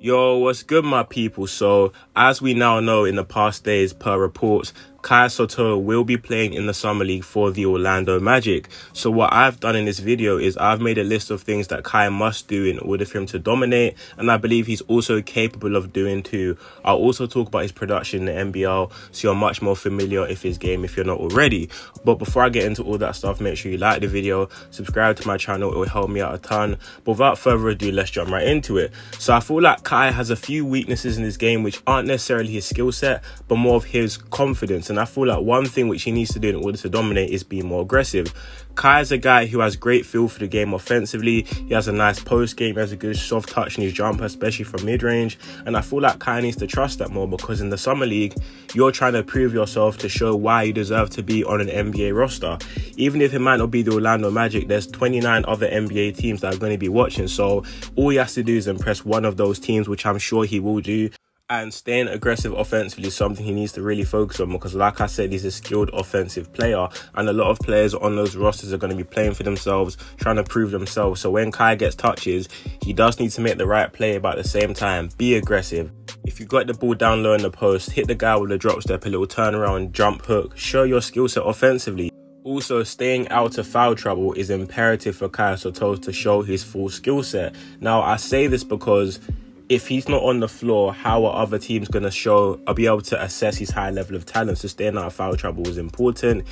Yo, what's good, my people? So, as we now know, in the past days, per reports, Kai Sotto will be playing in the Summer League for the Orlando Magic. So what I've done in this video is I've made a list of things that Kai must do in order for him to dominate, and I believe he's also capable of doing too. I'll also talk about his production in the NBL, so you're much more familiar with his game if you're not already. But before I get into all that stuff, make sure you like the video, subscribe to my channel, it will help me out a ton. But without further ado, let's jump right into it. So I feel like Kai has a few weaknesses in his game which aren't necessarily his skill set but more of his confidence, and I feel like one thing which he needs to do in order to dominate is be more aggressive. Kai is a guy who has great feel for the game offensively. He has a nice post game, he has a good soft touch in his jumper, especially from mid-range, and I feel like Kai needs to trust that more, because in the Summer League you're trying to prove yourself to show why you deserve to be on an NBA roster. Even if it might not be the Orlando Magic, there's 29 other NBA teams that are going to be watching, so all he has to do is impress one of those teams, which I'm sure he will do. And staying aggressive offensively is something he needs to really focus on, because like I said, he's a skilled offensive player, and a lot of players on those rosters are going to be playing for themselves, trying to prove themselves. So when Kai gets touches, he does need to make the right play, but at the same time be aggressive. If you got the ball down low in the post, hit the guy with a drop step, a little turnaround jump hook, show your skill set offensively. Also, staying out of foul trouble is imperative for Kai Sotto to show his full skill set. Now I say this because if he's not on the floor, how are other teams going to be able to assess his high level of talent? So staying out of foul trouble is important.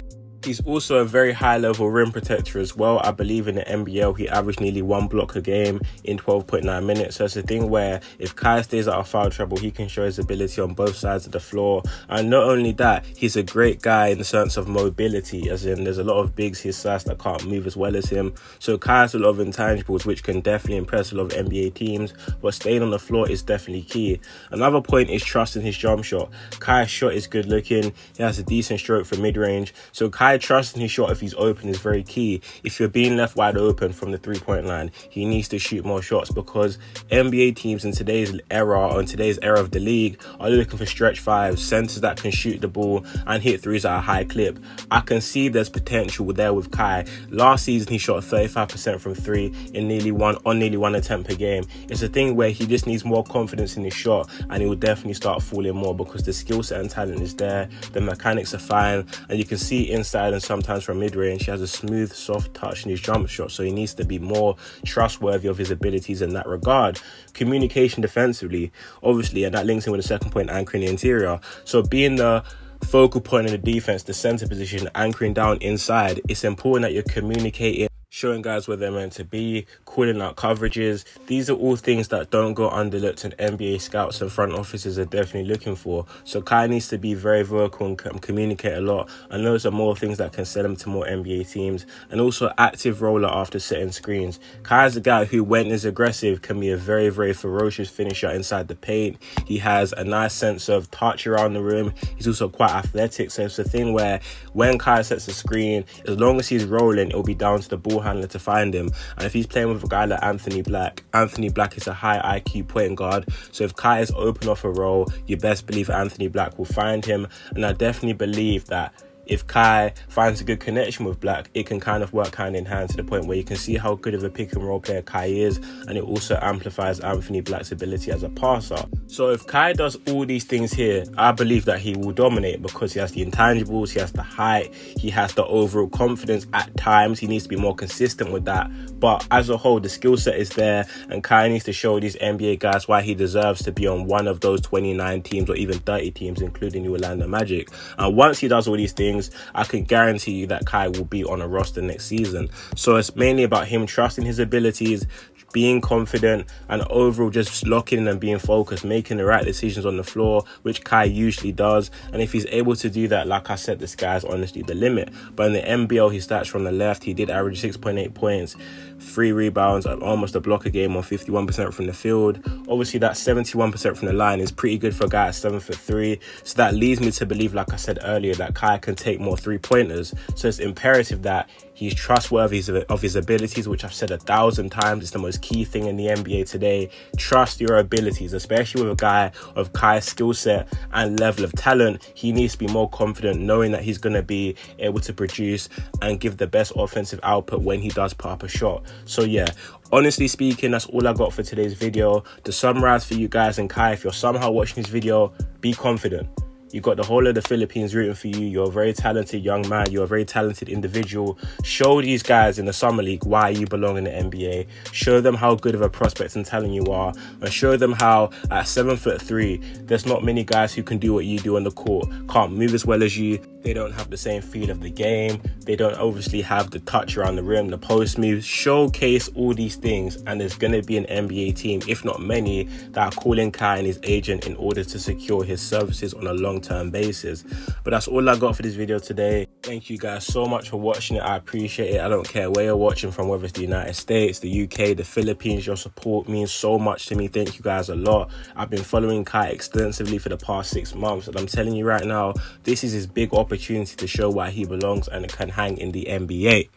He's also a very high level rim protector as well. I believe in the NBL he averaged nearly one block a game in 12.9 minutes. So it's a thing where if Kai stays out of foul trouble, he can show his ability on both sides of the floor. And not only that, he's a great guy in the sense of mobility, as in there's a lot of bigs his size that can't move as well as him. So Kai has a lot of intangibles which can definitely impress a lot of NBA teams, but staying on the floor is definitely key. Another point is trusting his jump shot. Kai's shot is good looking, he has a decent stroke for mid-range, so Kai trusting his shot if he's open is very key. If you're being left wide open from the three-point line, he needs to shoot more shots, because NBA teams in today's era, on today's era of the league, are looking for stretch fives, centers that can shoot the ball and hit threes at a high clip. I can see there's potential there with Kai. Last season he shot 35% from three in nearly one attempt per game. It's a thing where he just needs more confidence in his shot, and he will definitely start falling more, because the skill set and talent is there, the mechanics are fine, and you can see inside and sometimes from mid-range he has a smooth soft touch in his jump shot, so he needs to be more trustworthy of his abilities in that regard. Communication defensively, obviously, and that links in with the second point, anchoring the interior. So being the focal point of the defense, the center position, anchoring down inside, it's important that you're communicating, showing guys where they're meant to be, calling out coverages. These are all things that don't go underlooked, and NBA scouts and front offices are definitely looking for. So Kai needs to be very vocal and communicate a lot, and those are more things that can sell him to more NBA teams. And also active roller after setting screens. Kai is a guy who, when is aggressive, can be a very, very ferocious finisher inside the paint. He has a nice sense of touch around the rim. He's also quite athletic, so it's a thing where when Kai sets a screen, as long as he's rolling, it'll be down to the ball handler to find him. And if he's playing with a guy like Anthony Black is a high IQ point guard, so if Kai is open off a roll, you best believe Anthony Black will find him. And I definitely believe that if Kai finds a good connection with Black, it can kind of work hand in hand, to the point where you can see how good of a pick and roll player Kai is, and it also amplifies Anthony Black's ability as a passer. So if Kai does all these things here, I believe that he will dominate, because he has the intangibles, he has the height, he has the overall confidence. At times he needs to be more consistent with that, but as a whole the skill set is there, and Kai needs to show these NBA guys why he deserves to be on one of those 29 teams or even 30 teams, including the Orlando Magic. And once he does all these things, I can guarantee you that Kai will be on a roster next season. So it's mainly about him trusting his abilities, being confident, and overall just locking in and being focused, making the right decisions on the floor, which Kai usually does. And if he's able to do that, like I said, the sky's honestly the limit. But in the NBL, he starts from the left. He did average 6.8 points, 3 rebounds, almost a block a game on 51% from the field. Obviously, that 71% from the line is pretty good for a guy at 7'3". So that leads me to believe, like I said earlier, that Kai can take take more three-pointers. So it's imperative that he's trustworthy of his abilities, which I've said 1,000 times. It's the most key thing in the NBA today. Trust your abilities, especially with a guy of Kai's skill set and level of talent. He needs to be more confident knowing that he's going to be able to produce and give the best offensive output when he does put up a shot. So yeah, honestly speaking, that's all I got for today's video. To summarize for you guys and Kai, if you're somehow watching this video, be confident. You got the whole of the Philippines rooting for you. You're a very talented young man. You're a very talented individual. Show these guys in the Summer League why you belong in the NBA. Show them how good of a prospect and talent you are. And show them how at 7'3", there's not many guys who can do what you do on the court. Can't move as well as you. They don't have the same feel of the game. They don't obviously have the touch around the rim, the post moves. Showcase all these things. And there's going to be an NBA team, if not many, that are calling Kai and his agent in order to secure his services on a long-term basis. But that's all I got for this video today. Thank you guys so much for watching it. I appreciate it. I don't care where you're watching from, whether it's the United States, the UK, the Philippines. Your support means so much to me. Thank you guys a lot. I've been following Kai extensively for the past 6 months, and I'm telling you right now, this is his big opportunity to show why he belongs and can hang in the NBA.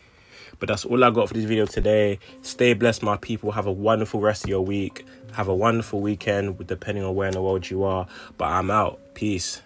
But that's all I got for this video today. Stay blessed, my people. Have a wonderful rest of your week. Have a wonderful weekend, depending on where in the world you are. But I'm out. Peace.